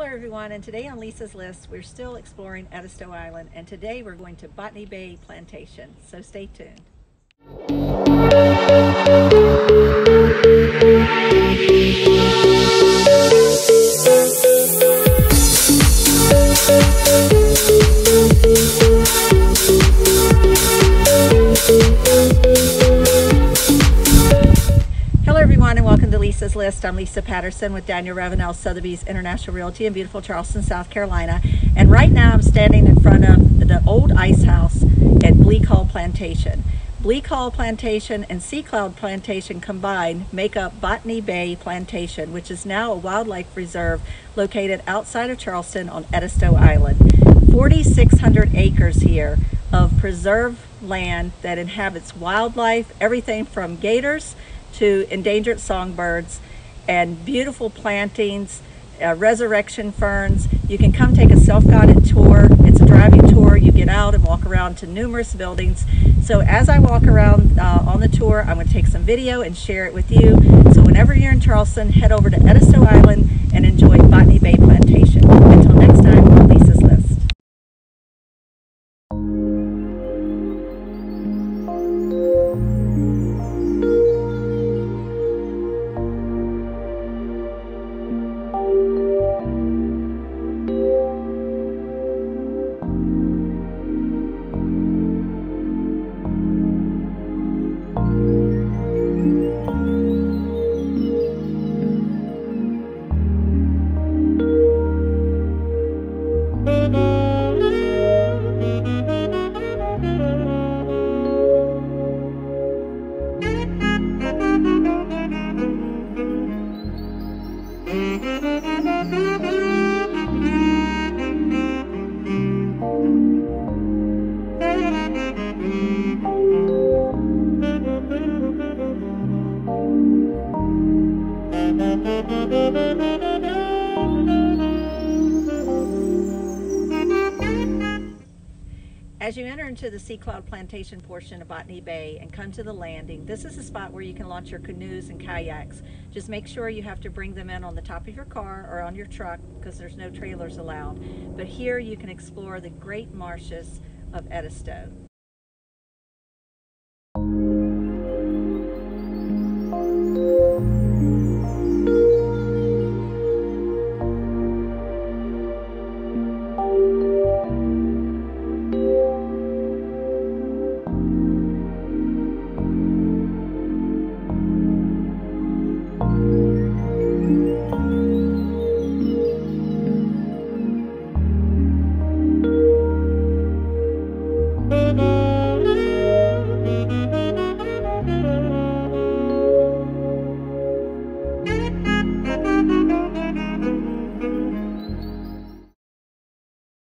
Hello everyone, and today on Lisa's List, we're still exploring Edisto Island, and today we're going to Botany Bay Plantation, so stay tuned. Hello everyone, and welcome to Lisa's List. I'm Lisa Patterson with Daniel Ravenel, Sotheby's International Realty in beautiful Charleston, South Carolina. And right now I'm standing in front of the old ice house at Bleak Hall Plantation. Bleak Hall Plantation and Sea Cloud Plantation combined make up Botany Bay Plantation, which is now a wildlife reserve located outside of Charleston on Edisto Island. 4,600 acres here of preserved land that inhabits wildlife, everything from gators to endangered songbirds, and beautiful plantings, resurrection ferns. You can come take a self-guided tour. It's a driving tour. You get out and walk around to numerous buildings. So as I walk around on the tour, I'm going to take some video and share it with you. So whenever you're in Charleston, head over to Edisto Island and enjoy Botany Bay Plantation. Until next time, on Lisa's List. As you enter into the Sea Cloud Plantation portion of Botany Bay and come to the landing, this is the spot where you can launch your canoes and kayaks. Just make sure you have to bring them in on the top of your car or on your truck, because there's no trailers allowed. But here you can explore the great marshes of Edisto.